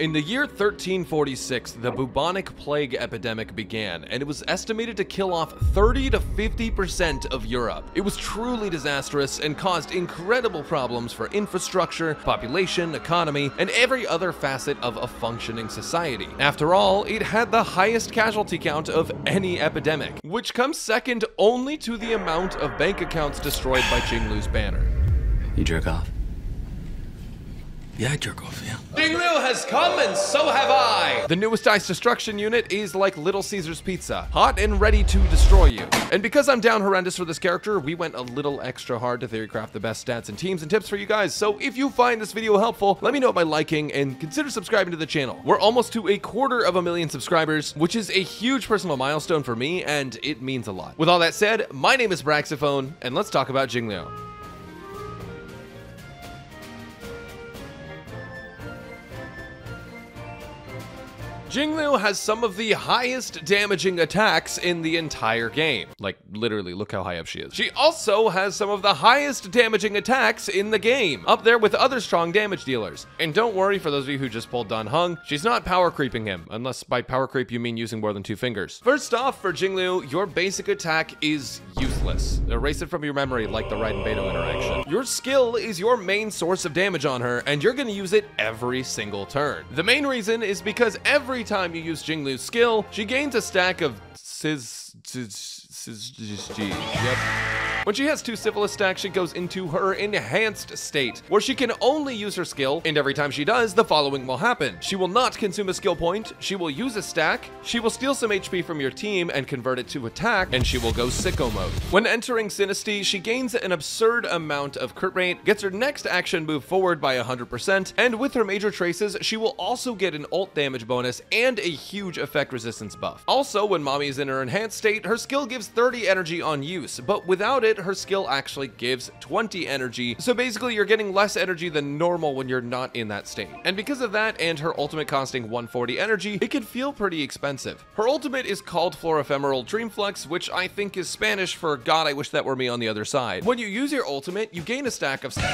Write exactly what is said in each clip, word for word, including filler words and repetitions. In the year thirteen forty-six, the bubonic plague epidemic began, and it was estimated to kill off thirty to fifty percent of Europe. It was truly disastrous and caused incredible problems for infrastructure, population, economy, and every other facet of a functioning society. After all, it had the highest casualty count of any epidemic, which comes second only to the amount of bank accounts destroyed by Jingliu's banner. You jerk off. Yeah, I jerk off, yeah. Jingliu has come and so have I! The newest ice destruction unit is like Little Caesar's Pizza, hot and ready to destroy you. And because I'm down horrendous for this character, we went a little extra hard to theorycraft the best stats and teams and tips for you guys, so if you find this video helpful, let me know by liking and consider subscribing to the channel. We're almost to a quarter of a million subscribers, which is a huge personal milestone for me, and it means a lot. With all that said, my name is Braxophone, and let's talk about Jingliu. Jingliu has some of the highest damaging attacks in the entire game. Like, literally, look how high up she is. She also has some of the highest damaging attacks in the game, up there with other strong damage dealers. And don't worry, for those of you who just pulled Dan Hung, she's not power creeping him, unless by power creep you mean using more than two fingers. First off, for Jingliu, your basic attack is useless. Erase it from your memory like the Raiden Beidou interaction. Your skill is your main source of damage on her, and you're gonna use it every single turn. The main reason is because every Every time you use Jingliu's skill, she gains a stack of Sys... Syzygy. Yep. When she has two syphilis stacks, she goes into her enhanced state, where she can only use her skill, and every time she does, the following will happen. She will not consume a skill point, she will use a stack, she will steal some H P from your team and convert it to attack, and she will go sicko mode. When entering Synesty, she gains an absurd amount of crit rate, gets her next action move forward by one hundred percent, and with her major traces, she will also get an ult damage bonus and a huge effect resistance buff. Also, when Mommy is in her enhanced state, her skill gives thirty energy on use, but without it, her skill actually gives twenty energy, so basically you're getting less energy than normal when you're not in that state. And because of that, and her ultimate costing one hundred forty energy, it can feel pretty expensive. Her ultimate is called Floor Ephemeral Dreamflux, which I think is Spanish for God, I wish that were me on the other side. When you use your ultimate, you gain a stack of st-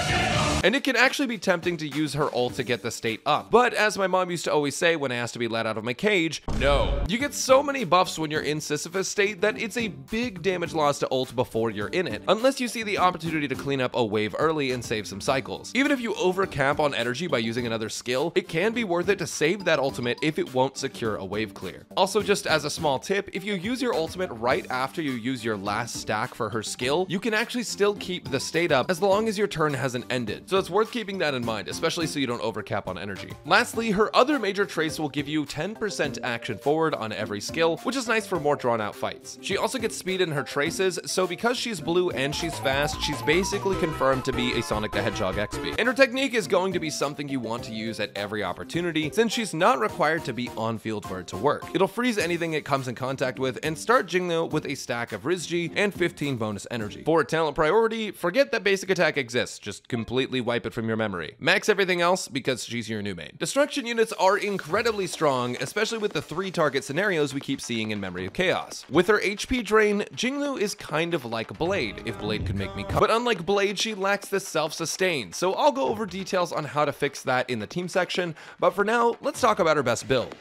and it can actually be tempting to use her ult to get the state up, but as my mom used to always say when I asked to be let out of my cage, no. You get so many buffs when you're in Sisyphus state that it's a big damage loss to ult before you're in it, unless you see the opportunity to clean up a wave early and save some cycles. Even if you overcap on energy by using another skill, it can be worth it to save that ultimate if it won't secure a wave clear. Also, just as a small tip, if you use your ultimate right after you use your last stack for her skill, you can actually still keep the state up as long as your turn hasn't ended, so it's worth keeping that in mind, especially so you don't overcap on energy. Lastly, her other major trace will give you ten percent action forward on every skill, which is nice for more drawn out fights. She also gets speed in her traces, so because she's blue and she's fast, she's basically confirmed to be a Sonic the Hedgehog X P. And her technique is going to be something you want to use at every opportunity, since she's not required to be on field for it to work. It'll freeze anything it comes in contact with and start Jingliu with a stack of Rizgi and fifteen bonus energy. For a talent priority, forget that basic attack exists, just completely wipe it from your memory. Max everything else because she's your new main. Destruction units are incredibly strong, especially with the three target scenarios we keep seeing in Memory of Chaos. With her H P drain, Jingliu is kind of like Blade, if Blade could make me cut. But unlike Blade, she lacks the self-sustain, so I'll go over details on how to fix that in the team section, but for now, let's talk about her best build.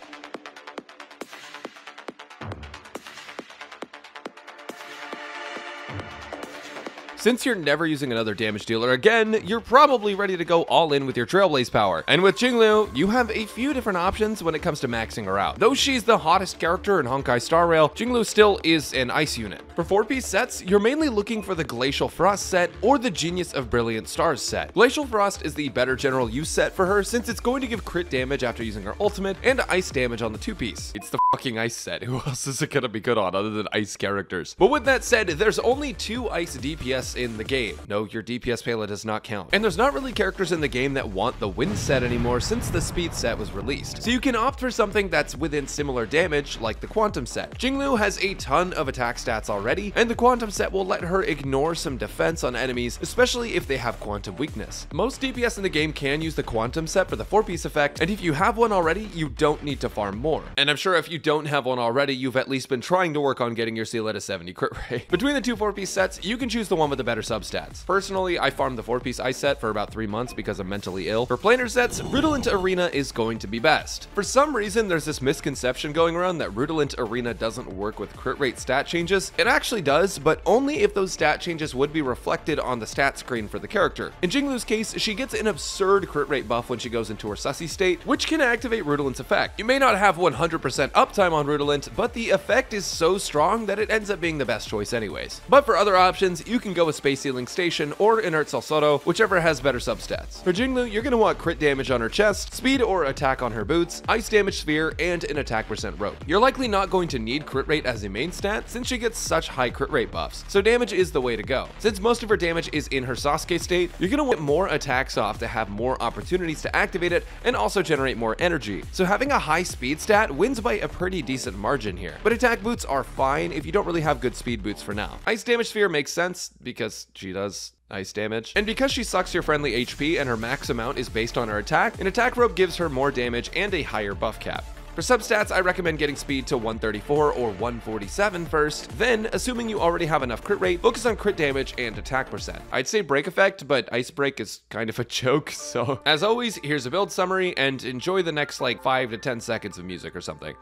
Since you're never using another damage dealer again, you're probably ready to go all in with your Trailblaze power. And with Jingliu, you have a few different options when it comes to maxing her out. Though she's the hottest character in Honkai Star Rail, Jingliu still is an ice unit. For four-piece sets, you're mainly looking for the Glacial Frost set or the Genius of Brilliant Stars set. Glacial Frost is the better general use set for her since it's going to give crit damage after using her ultimate and ice damage on the two-piece. It's the fucking ice set. Who else is it gonna be good on other than ice characters? But with that said, there's only two ice D P S in the game. No, your D P S Pela does not count. And there's not really characters in the game that want the wind set anymore since the speed set was released. So you can opt for something that's within similar damage like the quantum set. Jingliu has a ton of attack stats already, and the quantum set will let her ignore some defense on enemies, especially if they have quantum weakness. Most D P S in the game can use the quantum set for the four-piece effect, and if you have one already, you don't need to farm more. And I'm sure if you don't have one already, you've at least been trying to work on getting your seal at a seventy crit rate. Between the two four-piece sets, you can choose the one with the better substats. Personally, I farmed the four-piece ice set for about three months because I'm mentally ill. For planar sets, Rutilant Arena is going to be best. For some reason, there's this misconception going around that Rutilant Arena doesn't work with crit rate stat changes. It actually does, but only if those stat changes would be reflected on the stat screen for the character. In Jingliu's case, she gets an absurd crit rate buff when she goes into her sussy state, which can activate Rutilant's effect. You may not have one hundred percent uptime on Rutilant, but the effect is so strong that it ends up being the best choice anyways. But for other options, you can go with Space Ceiling Station or Inert Salsoto, whichever has better substats. For Jingliu, you're going to want crit damage on her chest, speed or attack on her boots, ice damage sphere, and an attack percent rope. You're likely not going to need crit rate as a main stat since she gets such high crit rate buffs, so damage is the way to go. Since most of her damage is in her Sasuke state, you're going to want more attacks off to have more opportunities to activate it and also generate more energy, so having a high speed stat wins by a pretty decent margin here. But attack boots are fine if you don't really have good speed boots for now. Ice damage sphere makes sense because she does ice damage. And because she sucks your friendly H P and her max amount is based on her attack, an attack rope gives her more damage and a higher buff cap. For substats, I recommend getting speed to one thirty-four or one forty-seven first, then, assuming you already have enough crit rate, focus on crit damage and attack percent. I'd say break effect, but ice break is kind of a joke, so... As always, here's a build summary, and enjoy the next, like, five to ten seconds of music or something.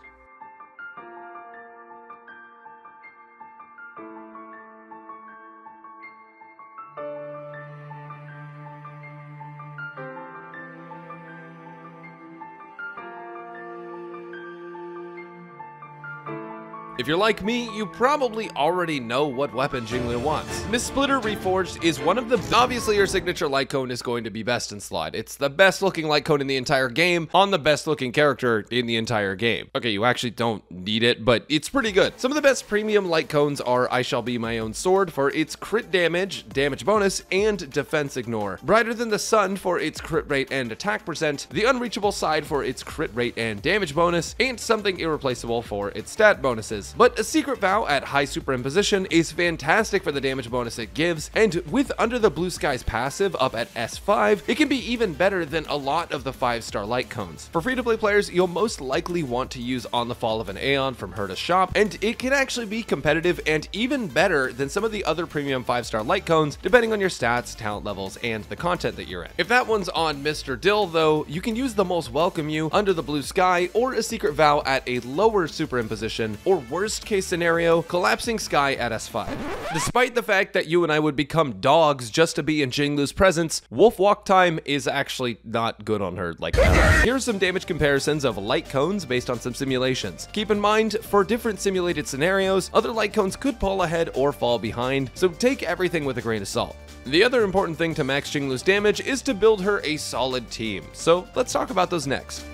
If you're like me, you probably already know what weapon Jingliu wants. Miss Splitter Reforged is one of the... Obviously, her signature light cone is going to be best in slot. It's the best looking light cone in the entire game on the best looking character in the entire game. Okay, you actually don't need it, but it's pretty good. Some of the best premium light cones are I Shall Be My Own Sword for its crit damage, damage bonus, and defense ignore. Brighter Than the Sun for its crit rate and attack percent. The Unreachable Side for its crit rate and damage bonus. And Something Irreplaceable for its stat bonuses. But A Secret Vow at high superimposition is fantastic for the damage bonus it gives, and with Under the Blue Sky's passive up at S five, it can be even better than a lot of the five star light cones. For free-to-play players, you'll most likely want to use On the Fall of an Aeon from her to shop, and it can actually be competitive and even better than some of the other premium five star light cones, depending on your stats, talent levels, and the content that you're in. If that one's on Mister Dill, though, you can use the Most Welcome You, Under the Blue Sky, or A Secret Vow at a lower superimposition, or worst case scenario, Collapsing Sky at S five. Despite the fact that you and I would become dogs just to be in Jingliu's presence, Wolf Walk Time is actually not good on her like that. Here's some damage comparisons of light cones based on some simulations. Keep in mind, for different simulated scenarios, other light cones could pull ahead or fall behind, so take everything with a grain of salt. The other important thing to max Jingliu's damage is to build her a solid team, so let's talk about those next.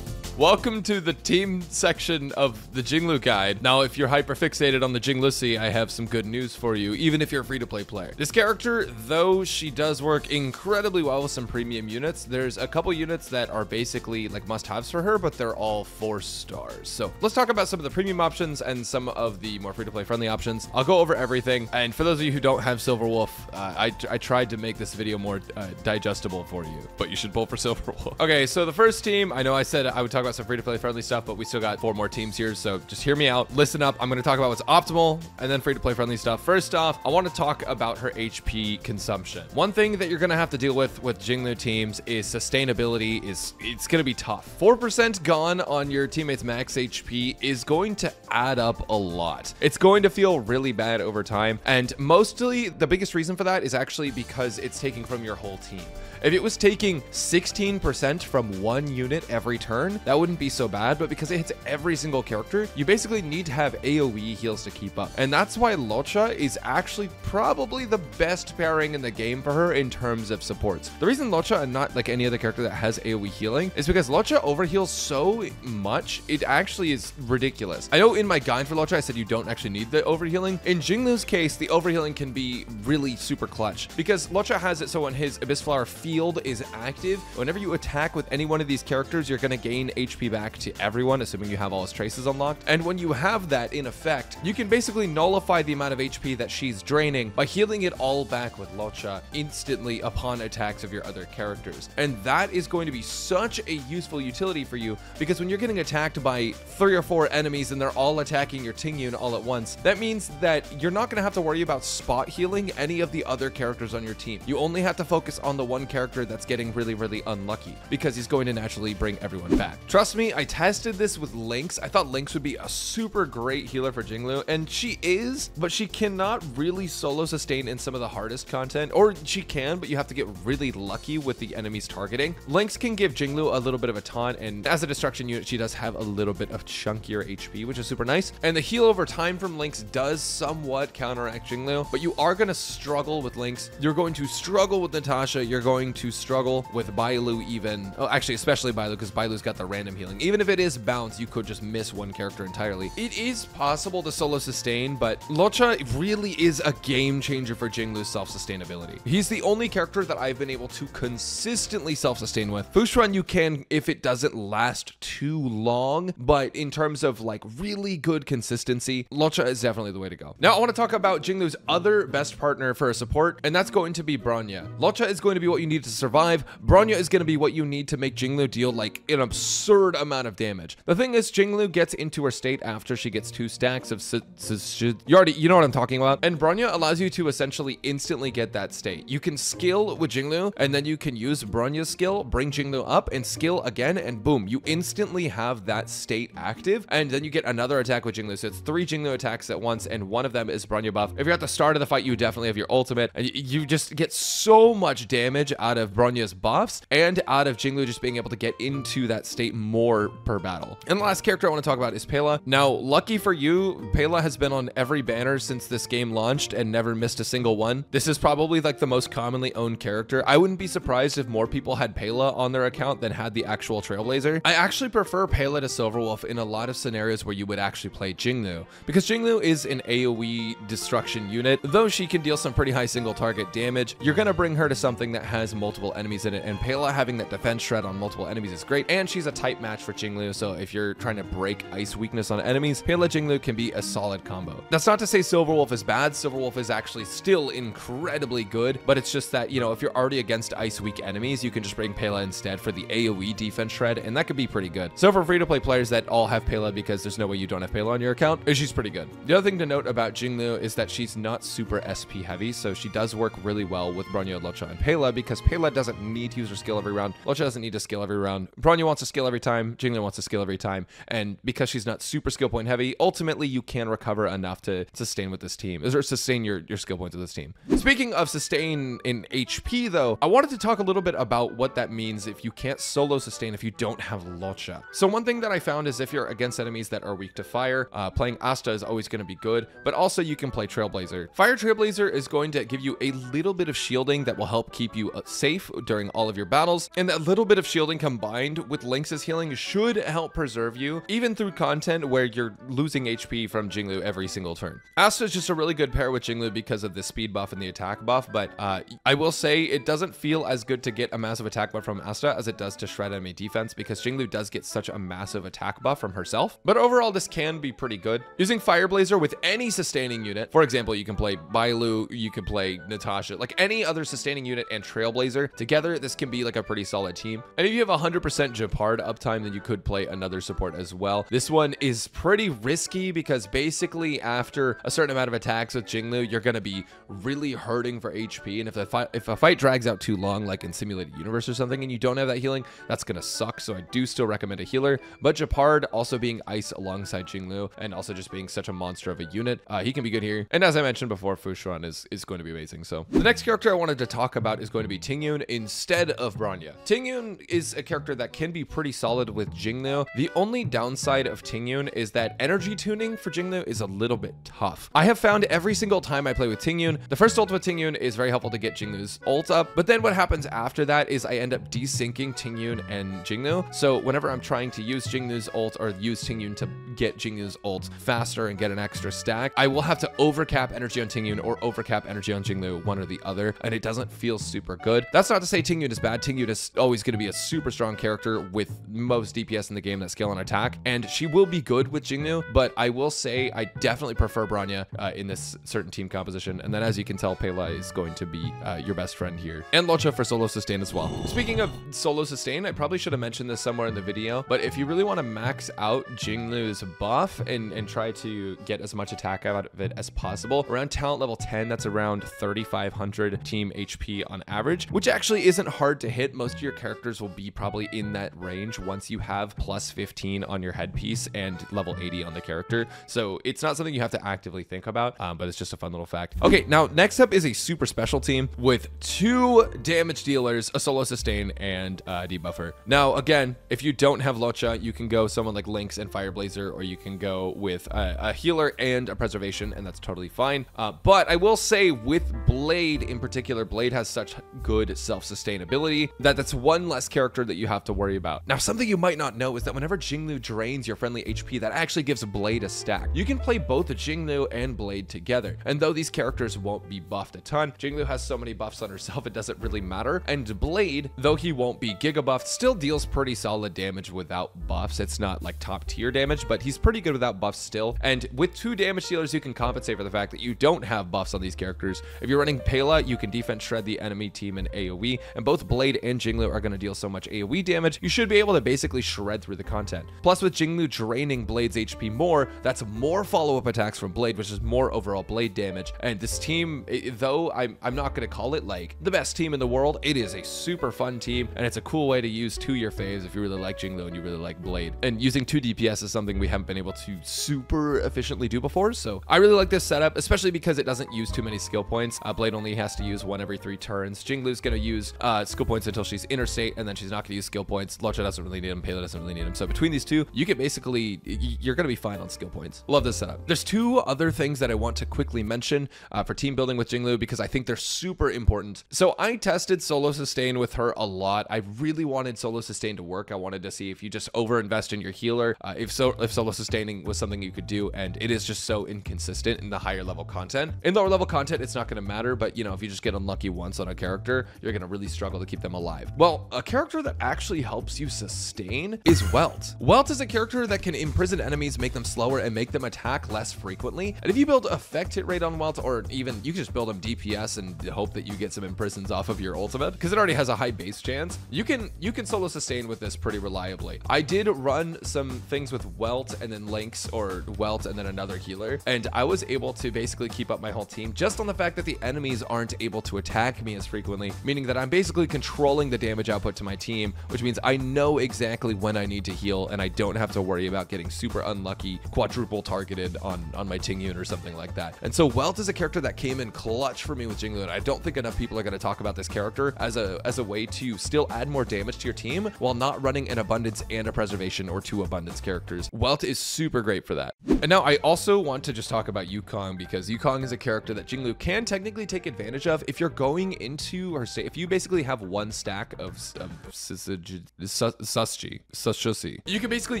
Welcome to the team section of the Jingliu guide. Now, if you're hyper-fixated on the Jingliu-see, I have some good news for you, even if you're a free-to-play player. This character, though she does work incredibly well with some premium units, there's a couple units that are basically like must-haves for her, but they're all four stars. So let's talk about some of the premium options and some of the more free-to-play friendly options. I'll go over everything. And for those of you who don't have Silver Wolf, uh, I, I tried to make this video more uh, digestible for you, but you should pull for Silver Wolf. Okay, so the first team, I know I said I would talk about some free-to-play friendly stuff, but we still got four more teams here, so just hear me out, listen up. I'm going to talk about what's optimal and then free-to-play friendly stuff. First off, I want to talk about her H P consumption. One thing that you're going to have to deal with with Jingliu teams is sustainability. Is it's going to be tough. four percent gone on your teammates' max H P is going to add up a lot. It's going to feel really bad over time, and mostly the biggest reason for that is actually because it's taking from your whole team. If it was taking sixteen percent from one unit every turn, that wouldn't be so bad, but because it hits every single character, you basically need to have AoE heals to keep up. And that's why Luocha is actually probably the best pairing in the game for her in terms of supports. The reason Luocha, and not like any other character that has AoE healing, is because Luocha overheals so much, it actually is ridiculous. I know in my guide for Luocha, I said you don't actually need the overhealing. In Jingliu's case, the overhealing can be really super clutch because Luocha has it so when his Abyss Flower field is active, whenever you attack with any one of these characters, you're going to gain a H P back to everyone, assuming you have all his traces unlocked. And when you have that in effect, you can basically nullify the amount of H P that she's draining by healing it all back with Luocha instantly upon attacks of your other characters. And that is going to be such a useful utility for you, because when you're getting attacked by three or four enemies and they're all attacking your Tingyun all at once, that means that you're not going to have to worry about spot healing any of the other characters on your team. You only have to focus on the one character that's getting really, really unlucky, because he's going to naturally bring everyone back. Trust me, I tested this with Lynx. I thought Lynx would be a super great healer for Jingliu, and she is, but she cannot really solo sustain in some of the hardest content, or she can, but you have to get really lucky with the enemies targeting. Lynx can give Jingliu a little bit of a taunt, and as a destruction unit, she does have a little bit of chunkier H P, which is super nice. And the heal over time from Lynx does somewhat counteract Jingliu, but you are going to struggle with Lynx. You're going to struggle with Natasha. You're going to struggle with Bailu even. Oh, actually, especially Bailu, because Bailu's got the random healing. Even if it is bounced, you could just miss one character entirely. It is possible to solo sustain, but Luocha really is a game changer for Jingliu's self-sustainability. He's the only character that I've been able to consistently self-sustain with. Fu Xuan you can if it doesn't last too long, but in terms of like really good consistency, Luocha is definitely the way to go. Now I want to talk about Jingliu's other best partner for a support, and that's going to be Bronya. Luocha is going to be what you need to survive. Bronya is going to be what you need to make Jingliu deal like an absurd amount of damage. The thing is, Jingliu gets into her state after she gets two stacks of si si you already you know what I'm talking about, and Bronya allows you to essentially instantly get that state. You can skill with Jingliu, and then you can use Bronya's skill, bring Jingliu up, and skill again, and boom, you instantly have that state active, and then you get another attack with Jingliu. So it's three Jingliu attacks at once, and one of them is Bronya buff. If you're at the start of the fight, you definitely have your ultimate, and you just get so much damage out of Bronya's buffs and out of Jingliu just being able to get into that state more per battle. And the last character I want to talk about is Pela. Now, lucky for you, Pela has been on every banner since this game launched and never missed a single one. This is probably like the most commonly owned character. I wouldn't be surprised if more people had Pela on their account than had the actual Trailblazer. I actually prefer Pela to Silver Wolf in a lot of scenarios where you would actually play Jingliu, because Jingliu is an AoE destruction unit. Though she can deal some pretty high single target damage, you're going to bring her to something that has multiple enemies in it, and Pela having that defense shred on multiple enemies is great, and she's a type match for Jingliu, so if you're trying to break ice weakness on enemies, Pela Jingliu can be a solid combo. That's not to say Silver Wolf is bad. Silver Wolf is actually still incredibly good, but it's just that, you know, if you're already against ice weak enemies, you can just bring Pela instead for the AoE defense shred, and that could be pretty good. So for free-to-play players that all have Pela, because there's no way you don't have Pela on your account, she's pretty good. The other thing to note about Jingliu is that she's not super S P heavy, so she does work really well with Bronya, Luocha, and Pela, because Pela doesn't need to use her skill every round. Luocha doesn't need to skill every round. Bronya wants to skill every time. Jingliu wants to skill every time. And because she's not super skill point heavy, ultimately you can recover enough to sustain with this team, or sustain your, your skill points with this team. Speaking of sustain in H P though, I wanted to talk a little bit about what that means if you can't solo sustain if you don't have Luocha. So one thing that I found is if you're against enemies that are weak to fire, uh, playing Asta is always going to be good, but also you can play Trailblazer. Fire Trailblazer is going to give you a little bit of shielding that will help keep you safe during all of your battles, and that little bit of shielding combined with Lynx's healing should help preserve you, even through content where you're losing H P from Jingliu every single turn. Asta is just a really good pair with Jingliu because of the speed buff and the attack buff, but uh, I will say it doesn't feel as good to get a massive attack buff from Asta as it does to shred enemy defense, because Jingliu does get such a massive attack buff from herself. But overall, this can be pretty good. Using Fireblazer with any sustaining unit, for example, you can play Bailu, you can play Natasha, like any other sustaining unit and Trailblazer together, this can be like a pretty solid team. And if you have one hundred percent Gepard uptime, then you could play another support as well. This one is pretty risky because basically after a certain amount of attacks with Jingliu, you're going to be really hurting for H P. And if the fight, if a fight drags out too long, like in Simulated Universe or something, and you don't have that healing, that's going to suck. So I do still recommend a healer, but Gepard also being ice alongside Jingliu and also just being such a monster of a unit, uh, he can be good here. And as I mentioned before, Fu Xuan is, is going to be amazing. So the next character I wanted to talk about is going to be Tingyun instead of Bronya. Tingyun is a character that can be pretty solid with Jingliu. The only downside of Tingyun is that energy tuning for Jingliu is a little bit tough. I have found every single time I play with Tingyun, the first ult with Tingyun is very helpful to get Jingliu's ult up, but then what happens after that is I end up desyncing Tingyun and Jingliu. So whenever I'm trying to use Jingliu's ult or use Tingyun to get Jingliu's ult faster and get an extra stack, I will have to overcap energy on Tingyun or overcap energy on Jingliu, one or the other, and it doesn't feel super good. That's not to say Tingyun is bad. Tingyun is always going to be a super strong character with most D P S in the game that skill and attack, and she will be good with Jingliu, but I will say I definitely prefer Bronya uh, in this certain team composition. And then as you can tell, Pela is going to be uh, your best friend here, and Luocha for solo sustain as well. Speaking of solo sustain, I probably should have mentioned this somewhere in the video, but if you really want to max out Jingliu's buff and, and try to get as much attack out of it as possible, around talent level ten, that's around thirty-five hundred team H P on average, which actually isn't hard to hit. Most of your characters will be probably in that range once you have plus fifteen on your headpiece and level eighty on the character. So it's not something you have to actively think about, um, but it's just a fun little fact. Okay, now next up is a super special team with two damage dealers, a solo sustain, and a debuffer. Now, again, if you don't have Luocha, you can go someone like Lynx and Fireblazer, or you can go with a, a healer and a preservation, and that's totally fine. Uh, but I will say with Blade in particular, Blade has such good self-sustainability that that's one less character that you have to worry about. Now, something you might not know is that whenever Jingliu drains your friendly H P, that actually gives Blade a stack. You can play both the Jingliu and Blade together, and though these characters won't be buffed a ton, Jingliu has so many buffs on herself it doesn't really matter, and Blade, though he won't be giga buffed, still deals pretty solid damage without buffs. It's not like top tier damage, but he's pretty good without buffs still, and with two damage dealers you can compensate for the fact that you don't have buffs on these characters. If you're running Pela, you can defense shred the enemy team in AoE, and both Blade and Jingliu are going to deal so much AoE damage you should be able to basically shred through the content. Plus with Jingliu draining Blade's H P more, that's more follow-up attacks from Blade, which is more overall Blade damage. And this team, it, though I'm, I'm not going to call it like the best team in the world, it is a super fun team, and it's a cool way to use two of your faves if you really like Jingliu and you really like Blade. And using two D P S is something we haven't been able to super efficiently do before, so I really like this setup, especially because it doesn't use too many skill points. Uh, Blade only has to use one every three turns. Jingliu's going to use uh, skill points until she's inner state, and then she's not going to use skill points. Luocha doesn't really need them. Pela doesn't really need them. So between these two, you can basically, you're going to be fine on skill points. Love this setup. There's two other things that I want to quickly mention uh, for team building with Jingliu because I think they're super important. So I tested solo sustain with her a lot. I really wanted solo sustain to work. I wanted to see if you just overinvest in your healer, uh, if so, if solo sustaining was something you could do, and it is just so inconsistent in the higher level content. In lower level content, it's not going to matter, but you know, if you just get unlucky once on a character, you're going to really struggle to keep them alive. Well, a character that actually helps you sustain is Welt. Welt is a character that can imprison enemies, make them slower, and make them attack less frequently. And if you build effect hit rate on Welt, or even you can just build them D P S and hope that you get some imprisons off of your ultimate, because it already has a high base chance, you can you can solo sustain with this pretty reliably. I did run some things with Welt and then Lynx, or Welt and then another healer, and I was able to basically keep up my whole team just on the fact that the enemies aren't able to attack me as frequently, meaning that I'm basically controlling the damage output to my team, which means I know exactly when I need to heal, and I don't have to worry about getting super unlucky, quadruple targeted on, on my Tingyun or something like that. And so Welt is a character that came in clutch for me with Jingliu, and I don't think enough people are going to talk about this character as a as a way to still add more damage to your team while not running an abundance and a preservation or two abundance characters. Welt is super great for that. And now I also want to just talk about Yukong, because Yukong is a character that Jingliu can technically take advantage of if you're going into her state. If you basically have one stack of um, Syzygy, Syzygy, you can basically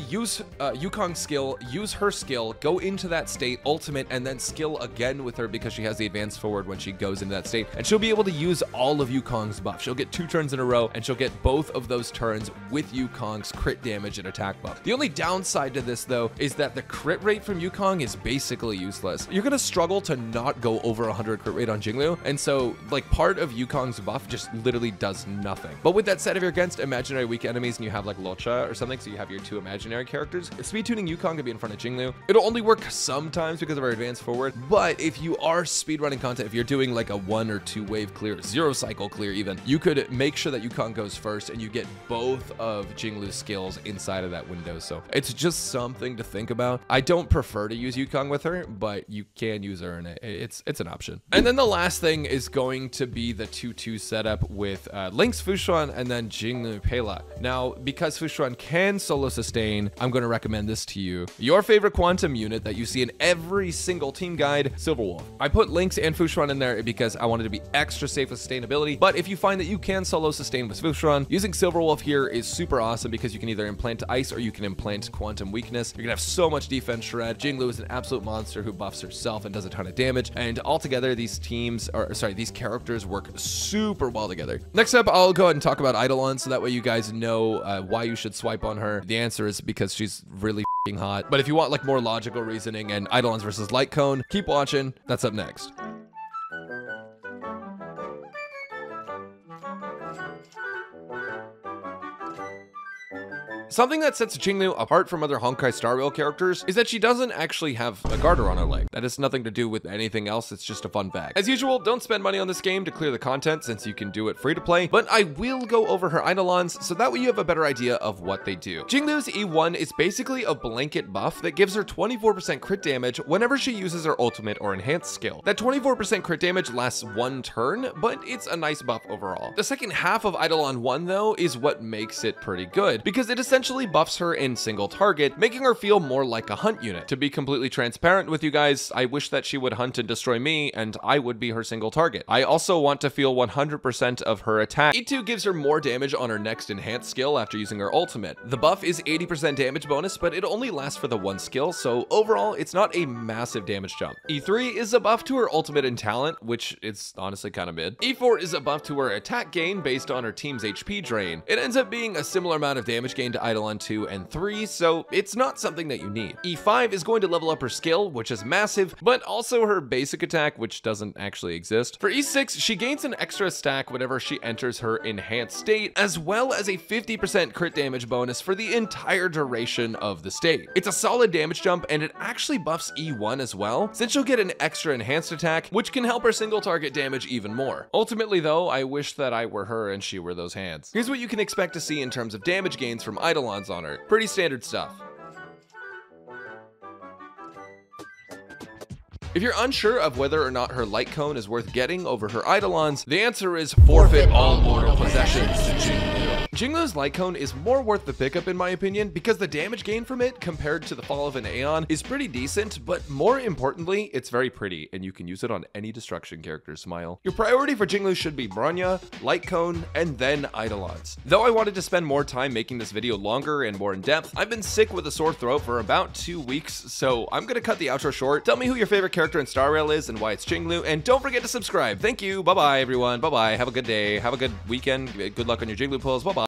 use uh, Yukong's skill, use her skill, go into that state, ultimate, and then skill again with her because she has the advance forward when she goes into that state, and she'll be able to use all of Yukong's buff. She'll get two turns in a row, and she'll get both of those turns with Yukong's crit damage and attack buff. The only downside to this, though, is that the crit rate from Yukong is basically useless. You're going to struggle to not go over one hundred crit rate on Jingliu, and so, like, part of Yukong's buff just literally does nothing. But with that said, if you're against imaginary weak enemies and you have, like, Luocha or something, so you have your two imaginary characters, speed tuning Yukong to be in front of Jingliu, it'll only work sometimes because of our advance forward, but if you are speedrunning content, if you're doing, like, a one or two wave clear, zero cycle clear even, you could make sure that Yukong goes first, and you get both of Jingliu's skills inside of that window, so it's just something to think about. I don't prefer to use Yukong with her, but you can use her, and it's it's an option. And then the last thing is going to be the two two setup with uh, Lynx, Fu Xuan, and then Jingliu Pela. Now, because Fu Xuan can solo sustain, I'm going to recommend this to you. Your favorite quantum unit that you see in every single team guide, Silver Wolf. I put Lynx and Fu Xuan in there because I wanted to be extra safe with sustainability, but if you find that you can solo sustain with Fu Xuan, using Silver Wolf here is super awesome because you can either implant ice or you can implant quantum weakness. You're going to have so much defense shred. Jingliu is an absolute monster who buffs herself and does a ton of damage, and altogether these teams, or sorry, these characters work super well together. Next up, I'll go ahead and talk about Eidolon so that way you guys know uh, uh, why you should swipe on her, the answer is because she's really f***ing hot. But if you want like more logical reasoning and Eidolons versus Light Cone, keep watching. That's up next. Something that sets Jingliu apart from other Honkai Star Rail characters is that she doesn't actually have a garter on her leg. That has nothing to do with anything else, it's just a fun fact. As usual, don't spend money on this game to clear the content since you can do it free to play, but I will go over her Eidolons so that way you have a better idea of what they do. Jingliu's E one is basically a blanket buff that gives her twenty-four percent crit damage whenever she uses her ultimate or enhanced skill. That twenty-four percent crit damage lasts one turn, but it's a nice buff overall. The second half of Eidolon one though is what makes it pretty good, because it essentially Essentially buffs her in single target, making her feel more like a hunt unit. To be completely transparent with you guys, I wish that she would hunt and destroy me, and I would be her single target. I also want to feel one hundred percent of her attack. E two gives her more damage on her next enhanced skill after using her ultimate. The buff is eighty percent damage bonus, but it only lasts for the one skill, so overall, it's not a massive damage jump. E three is a buff to her ultimate and talent, which is honestly kind of mid. E four is a buff to her attack gain based on her team's H P drain. It ends up being a similar amount of damage gained to Eidolon two and three, so it's not something that you need. E five is going to level up her skill, which is massive, but also her basic attack, which doesn't actually exist. For E six, she gains an extra stack whenever she enters her enhanced state, as well as a fifty percent crit damage bonus for the entire duration of the state. It's a solid damage jump, and it actually buffs E one as well, since she'll get an extra enhanced attack, which can help her single target damage even more. Ultimately though, I wish that I were her and she were those hands. Here's what you can expect to see in terms of damage gains from Eidolon on her. Pretty standard stuff. If you're unsure of whether or not her light cone is worth getting over her Eidolons, the answer is forfeit all mortal possessions to Jingliu. Jingliu's Light Cone is more worth the pickup in my opinion, because the damage gained from it compared to the Fall of an Aeon is pretty decent, but more importantly, it's very pretty and you can use it on any destruction character, smile. Your priority for Jingliu should be Bronya, Light Cone, and then Eidolons. Though I wanted to spend more time making this video longer and more in depth, I've been sick with a sore throat for about two weeks, so I'm gonna cut the outro short. Tell me who your favorite character in Star Rail is and why it's Jingliu, and don't forget to subscribe. Thank you, bye bye everyone, bye bye, have a good day, have a good weekend, good luck on your Jingliu pulls, bye bye.